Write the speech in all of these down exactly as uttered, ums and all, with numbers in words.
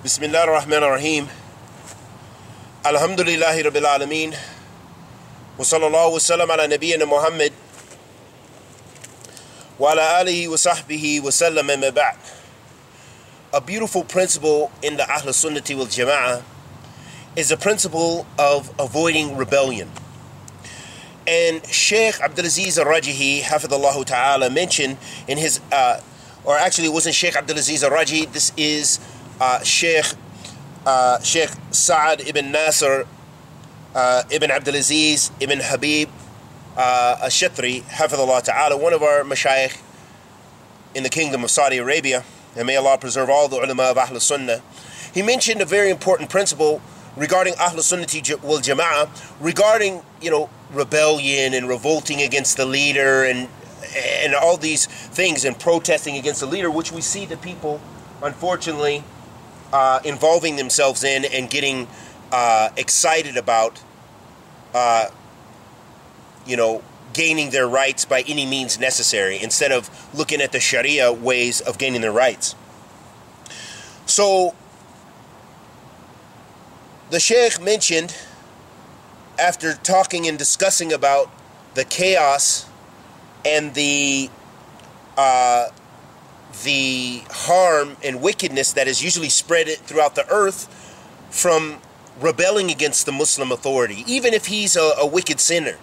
Bismillah ar-Rahman ar-Rahim. Alhamdulillahi Rabbil Alameen. Wa sallallahu wa sallam ala nabiyyina Muhammad. Wa ala alihi wa sahbihi wa sallam amma ba'd. A beautiful principle in the Ahl Sunnati wal Jama'ah is the principle of avoiding rebellion. And Shaykh Abdulaziz Ar-Rajihi, hafidhullahu ta'ala, mentioned in his, uh, or actually it wasn't Shaykh Abdulaziz Ar-Rajihi, this is Uh, Sheikh, uh, Sheikh Saad Ibn Nasser uh, Ibn Abdulaziz Ibn Habib uh, al Shatri', hafidhullah ta'ala, one of our mashayikh in the kingdom of Saudi Arabia, and may Allah preserve all the ulama of Ahl Sunnah. He mentioned a very important principle regarding Ahl Sunnati wal Jama'ah, regarding, you know, rebellion and revolting against the leader and and all these things and protesting against the leader, which we see the people, unfortunately, Uh, involving themselves in and getting uh, excited about, uh, you know, gaining their rights by any means necessary, instead of looking at the Sharia ways of gaining their rights. So, the Shaykh mentioned, after talking and discussing about the chaos and the uh, the harm and wickedness that is usually spread throughout the earth from rebelling against the Muslim authority, even if he's a, a wicked sinner,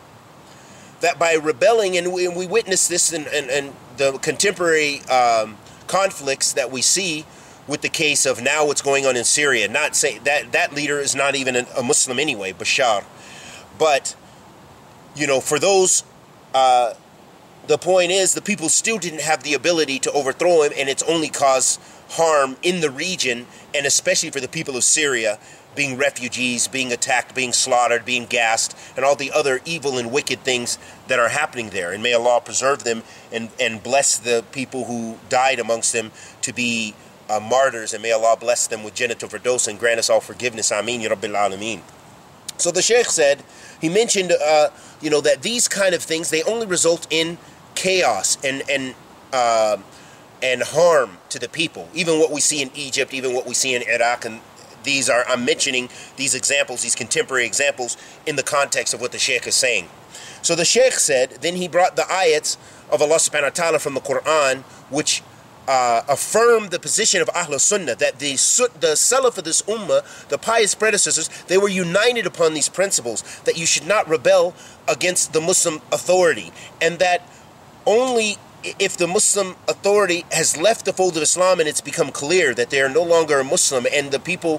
that by rebelling, and we, and we witness this in, in, in the contemporary um, conflicts that we see with the case of now what's going on in Syria. Not say that that leader is not even a Muslim anyway, Bashar, but, you know, for those uh, the point is, the people still didn't have the ability to overthrow him, and it's only caused harm in the region, and especially for the people of Syria, being refugees, being attacked, being slaughtered, being gassed, and all the other evil and wicked things that are happening there. And may Allah preserve them and, and bless the people who died amongst them to be uh, martyrs, and may Allah bless them with Jannatul Firdaus and grant us all forgiveness. Ameen, Ya Rabbil Alameen. So the Shaykh said, he mentioned, uh, you know, that these kind of things, they only result in chaos and and uh, and harm to the people. Even what we see in Egypt, even what we see in Iraq, and these are, I'm mentioning these examples, these contemporary examples, in the context of what the Shaykh is saying. So the Shaykh said, then he brought the ayats of Allah subhanahu wa ta'ala from the Quran, which uh, affirmed the position of Ahl Sunnah, that the, the Salaf of this Ummah, the pious predecessors, they were united upon these principles, that you should not rebel against the Muslim authority, and that only if the Muslim authority has left the fold of Islam and it's become clear that they are no longer a Muslim, and the people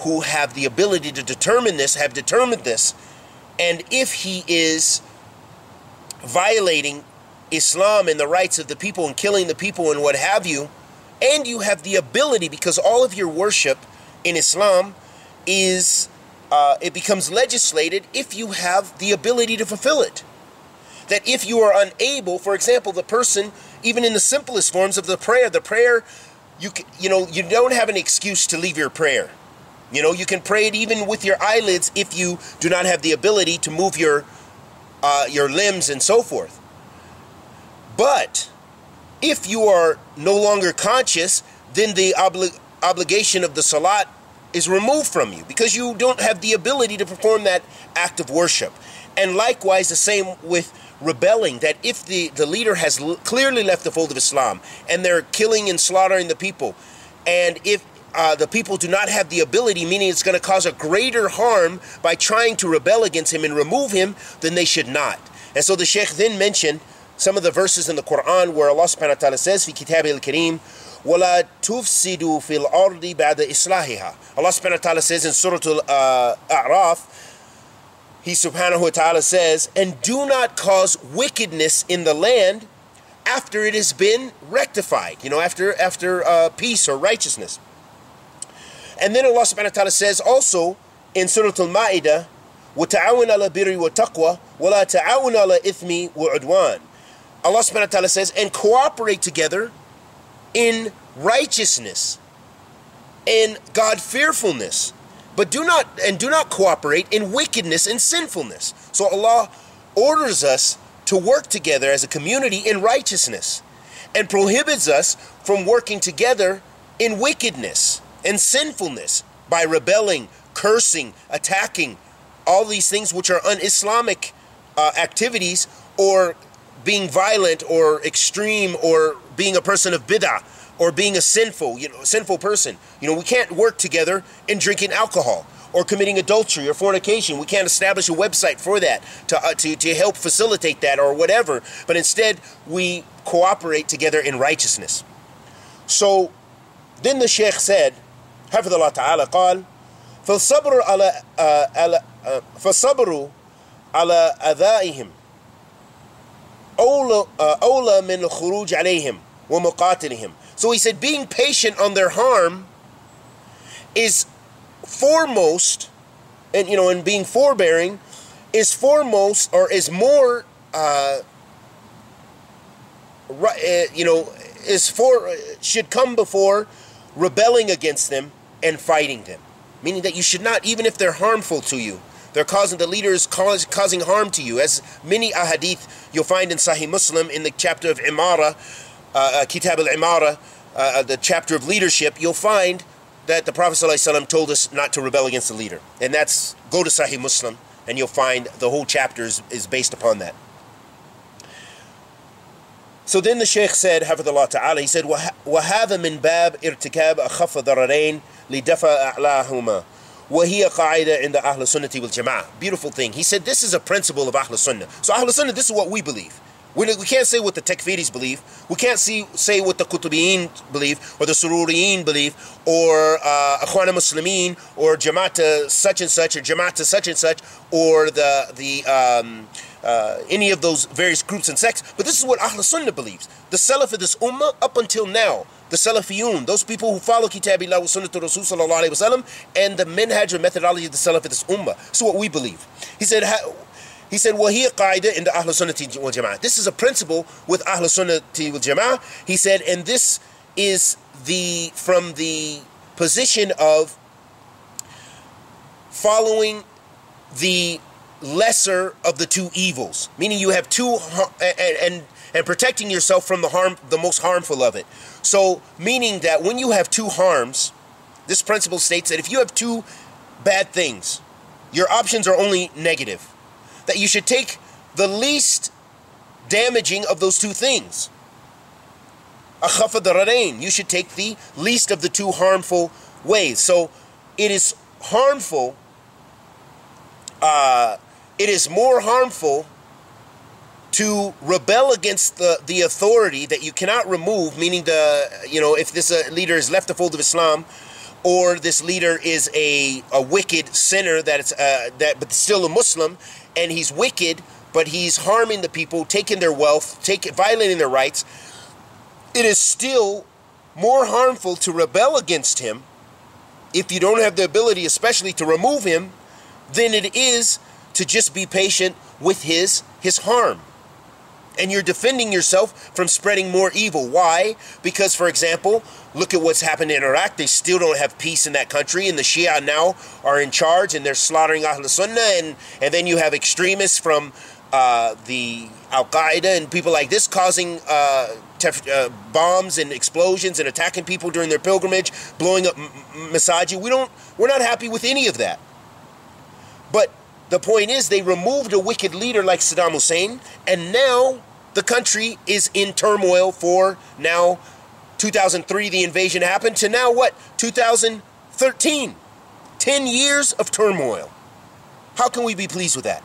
who have the ability to determine this have determined this, and if he is violating Islam and the rights of the people and killing the people and what have you, and you have the ability, because all of your worship in Islam is, uh, it becomes legislated if you have the ability to fulfill it. That if you are unable, for example, the person, even in the simplest forms of the prayer, the prayer, you can, you know, you don't have an excuse to leave your prayer. You know, you can pray it even with your eyelids if you do not have the ability to move your, uh, your limbs and so forth. But if you are no longer conscious, then the obli- obligation of the salat is removed from you, because you don't have the ability to perform that act of worship. And likewise, the same with rebelling, that if the, the leader has l clearly left the fold of Islam, and they're killing and slaughtering the people, and if uh, the people do not have the ability, meaning it's going to cause a greater harm by trying to rebel against him and remove him, then they should not. And so the Shaykh then mentioned some of the verses in the Quran where Allah subhanahu wa ta'ala says, في كتاب الكريم وَلَا تُفْسِدُوا فِي الْأَرْضِ بَعْدَ إِصْلَاحِهَا. Allah subhanahu wa ta'ala says in Surah Al-A'raf, He subhanahu wa ta'ala says, and do not cause wickedness in the land after it has been rectified, you know, after after uh, peace or righteousness. And then Allah subhanahu wa ta'ala says also in Surah Al-Ma'idah, وَتَعَوْنَ عَلَى الْبِرِّ وَالتَّقْوَى وَلَا تَعَوْنَ عَلَى الْإِثْمِ وَالْعُدْوَانِ. Allah subhanahu wa ta'ala says, and cooperate together in righteousness and God-fearfulness, but do not, and do not cooperate in wickedness and sinfulness. So Allah orders us to work together as a community in righteousness, and prohibits us from working together in wickedness. and sinfulness by rebelling, cursing, attacking, all these things which are un-Islamic uh, activities, or being violent or extreme, or being a person of bid'ah, or being a sinful, you know, sinful person. You know, we can't work together in drinking alcohol or committing adultery or fornication. We can't establish a website for that to, uh, to, to help facilitate that or whatever. But instead, we cooperate together in righteousness. So then the Shaykh said, Hafidhullah Ta'ala قال فَالصَّبْرُ عَلَى عَلَى فَالصَّبْرُ عَلَى أَذَائِهِمْ أَوْلَى مِنْ الْخُرُوجِ عَلَيْهِمْ وَمُقَاتِلِهِمْ. So he said being patient on their harm is foremost, and you know, and being forbearing is foremost, or is more uh, you know, is for should come before rebelling against them and fighting them. Meaning that you should not, even if they're harmful to you, they're causing, the leader is cause, causing harm to you. As many ahadith you'll find in Sahih Muslim, in the chapter of Imara, uh, Kitab al-Imara, uh, the chapter of leadership, you'll find that the Prophet ﷺ told us not to rebel against the leader. And that's, go to Sahih Muslim and you'll find the whole chapter is, is based upon that. So then the Shaykh said, Hafidhullah Ta'ala, he said, وَهَذَا مِنْ بَابِ ارْتِكَابَ أَخَفَّ ضَرَرَيْنِ لِدَفَى أَعْلَاهُمَا وَهِيَ قَاعِدَةٌ عِنْدَ أَهْلِ السُّنَّةِ وَالْجَمَاعَةِ. Beautiful thing. He said this is a principle of Ahl Sunnah. So Ahl Sunnah, this is what we believe. We, we can't say what the Takfiris believe. We can't see, say what the Qutubiyyin believe, or the Sururiyin believe, or uh, Akhwana Muslimin, or Jama'ata such and such, or Jama'ata such and such, or the... the um, Uh, any of those various groups and sects. But this is what Ahl Sunnah believes. The Salaf of this Ummah up until now, the Salafiyun, those people who follow Kitabillah wa Sunnatu Rasul Sallallahu Alaihi Wasallam, and the minhaj or methodology of the Salaf of this Ummah. So what we believe. He said, he said, وَهِيَ قَاعِدَةٌ عِنْدَ أَهْلِ السُّنَّةِ وَالْجَمَاعَةِ. This is a principle with Ahl Sunnati wal Jama'ah. He said, and this is the from the position of following the lesser of the two evils, meaning you have two, and, and and protecting yourself from the harm, the most harmful of it. So meaning that when you have two harms, this principle states that if you have two bad things, your options are only negative, that you should take the least damaging of those two things. أَخَفَ ضَرَرَيْنِ. You should take the least of the two harmful ways. So it is harmful, uh, it is more harmful to rebel against the, the authority that you cannot remove, meaning the, you know, if this uh, leader is left the fold of Islam, or this leader is a, a wicked sinner that it's, uh, that, but still a Muslim, and he's wicked, but he's harming the people, taking their wealth, taking, violating their rights. It is still more harmful to rebel against him if you don't have the ability, especially to remove him, than it is to just be patient with his his harm. And you're defending yourself from spreading more evil. Why? Because, for example, look at what's happened in Iraq. They still don't have peace in that country, and the Shia now are in charge, and they're slaughtering Ahl Sunnah, and, and then you have extremists from uh, the Al-Qaeda and people like this causing uh, tef uh, bombs and explosions and attacking people during their pilgrimage, blowing up masajid. We don't, we're not happy with any of that. But the point is, they removed a wicked leader like Saddam Hussein, and now the country is in turmoil for now two thousand three, the invasion happened, to now what? two thousand thirteen. Ten years of turmoil. How can we be pleased with that?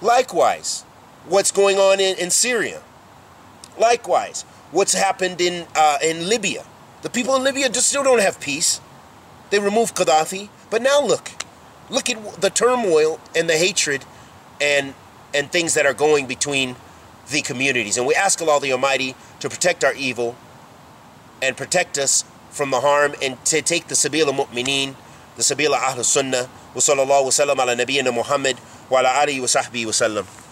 Likewise, what's going on in, in Syria? Likewise, what's happened in, uh, in Libya? The people in Libya just still don't have peace. They removed Qaddafi, but now look. Look at the turmoil and the hatred and and things that are going between the communities. And we ask Allah the Almighty to protect our evil and protect us from the harm, and to take the Sabil al-Mu'mineen, the Sabil al-Ahl al-Sunnah. Wa sallallahu wa sallam ala nabiyyina Muhammad wa ala alihi wa sahbihi wa sallam.